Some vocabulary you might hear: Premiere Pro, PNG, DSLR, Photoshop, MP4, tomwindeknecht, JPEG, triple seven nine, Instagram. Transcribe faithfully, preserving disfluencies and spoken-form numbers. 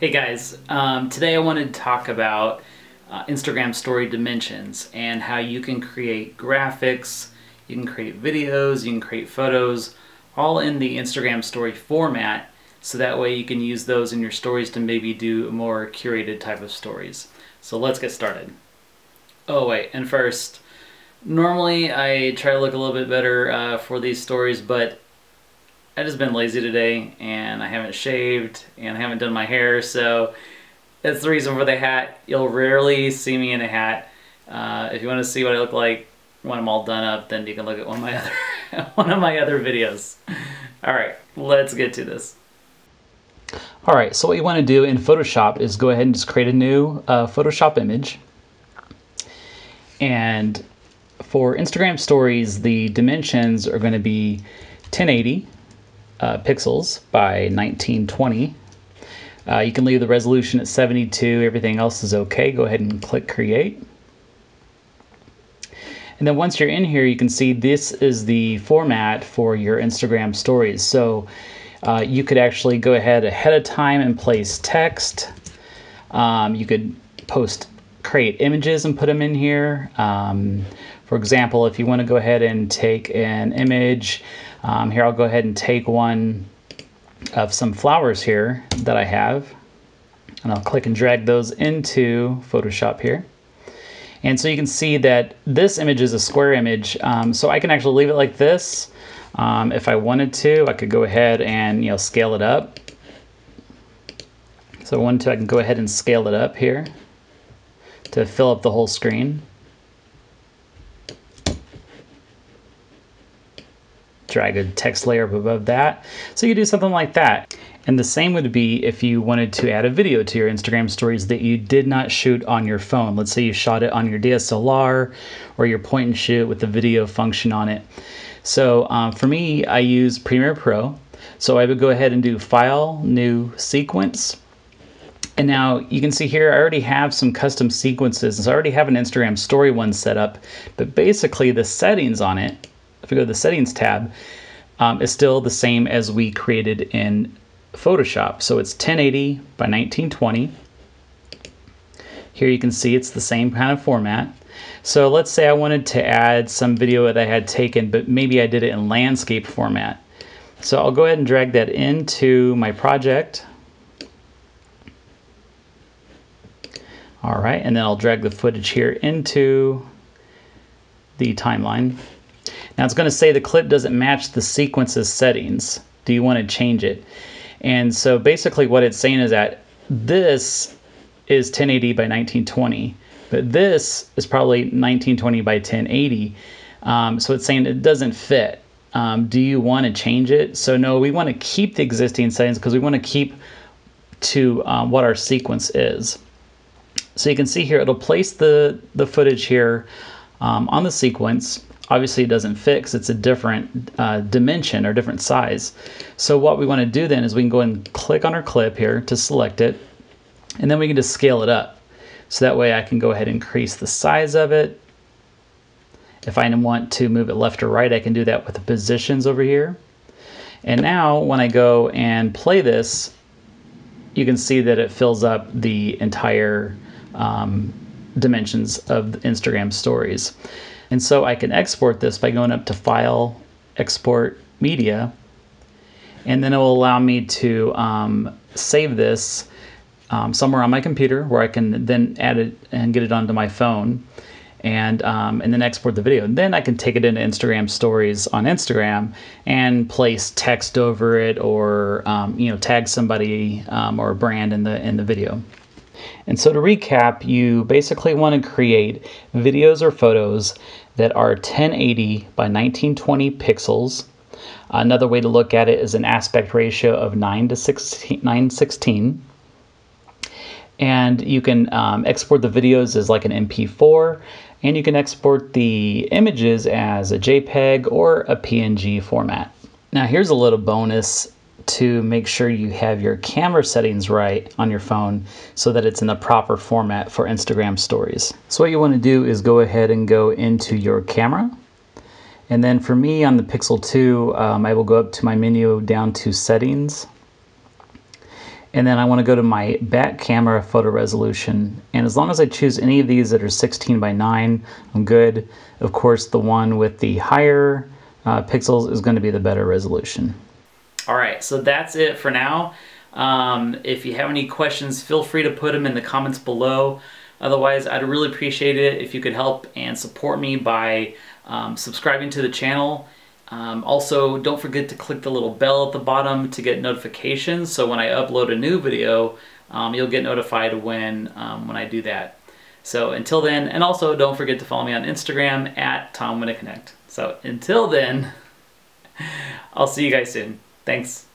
Hey guys, um, today I wanted to talk about uh, Instagram story dimensions and how you can create graphics, you can create videos, you can create photos, all in the Instagram story format, so that way you can use those in your stories to maybe do more curated type of stories. So let's get started. Oh wait, and first, normally I try to look a little bit better uh, for these stories, but I've just been lazy today, and I haven't shaved, and I haven't done my hair, so that's the reason for the hat. You'll rarely see me in a hat. Uh, if you want to see what I look like when I'm all done up, then you can look at one of my other, one of my other videos. All right, let's get to this. All right, so what you want to do in Photoshop is go ahead and just create a new uh, Photoshop image. And for Instagram stories, the dimensions are going to be ten eighty. Uh, pixels by nineteen twenty. Uh, you can leave the resolution at seventy-two, everything else is okay. Go ahead and click create. And then once you're in here, you can see this is the format for your Instagram stories. So uh, you could actually go ahead ahead of time and place text. Um, you could post, create images and put them in here. Um, for example, if you want to go ahead and take an image, Um, here I'll go ahead and take one of some flowers here that I have, and I'll click and drag those into Photoshop here. And so you can see that this image is a square image, um, so I can actually leave it like this. Um, if I wanted to, I could go ahead and, you know, scale it up. So I wanted to, I can go ahead and scale it up here to fill up the whole screen. Drag a text layer up above that. So you do something like that. And the same would be if you wanted to add a video to your Instagram stories that you did not shoot on your phone. Let's say you shot it on your D S L R or your point and shoot with the video function on it. So um, for me, I use Premiere Pro. So I would go ahead and do File, New Sequence. And now you can see here, I already have some custom sequences. So I already have an Instagram story one set up, but basically the settings on it, if we go to the settings tab, um, is still the same as we created in Photoshop. So it's ten eighty by nineteen twenty. Here you can see it's the same kind of format. So let's say I wanted to add some video that I had taken, but maybe I did it in landscape format. So I'll go ahead and drag that into my project. All right, and then I'll drag the footage here into the timeline. Now it's going to say the clip doesn't match the sequence's settings. Do you want to change it? And so basically what it's saying is that this is ten eighty by nineteen twenty, but this is probably nineteen twenty by ten eighty. Um, so it's saying it doesn't fit. Um, do you want to change it? So no, we want to keep the existing settings because we want to keep to um, what our sequence is. So you can see here, it'll place the, the footage here um, on the sequence. Obviously it doesn't fit because it's a different uh, dimension or different size. So what we want to do then is we can go and click on our clip here to select it, and then we can just scale it up. So that way I can go ahead and increase the size of it. If I want to move it left or right, I can do that with the positions over here. And now when I go and play this, you can see that it fills up the entire um, dimensions of the Instagram stories. And so I can export this by going up to File, Export Media, and then it will allow me to um, save this um, somewhere on my computer where I can then add it and get it onto my phone, and, um, and then export the video. And then I can take it into Instagram stories on Instagram and place text over it, or um, you know, tag somebody um, or a brand in the, in the video. And so to recap, you basically want to create videos or photos that are ten eighty by nineteen twenty pixels. Another way to look at it is an aspect ratio of nine to sixteen. And you can um, export the videos as like an M P four, and you can export the images as a JPEG or a P N G format. Now here's a little bonus to make sure you have your camera settings right on your phone so that it's in the proper format for Instagram stories. So what you want to do is go ahead and go into your camera. And then for me on the Pixel two, um, I will go up to my menu down to settings. And then I want to go to my back camera photo resolution. And as long as I choose any of these that are sixteen by nine, I'm good. Of course, the one with the higher uh, pixels is going to be the better resolution. All right, so that's it for now. Um, if you have any questions, feel free to put them in the comments below. Otherwise, I'd really appreciate it if you could help and support me by um, subscribing to the channel. Um, also, don't forget to click the little bell at the bottom to get notifications, so when I upload a new video, um, you'll get notified when, um, when I do that. So until then, and also don't forget to follow me on Instagram at tomwindeknecht. So until then, I'll see you guys soon. Thanks.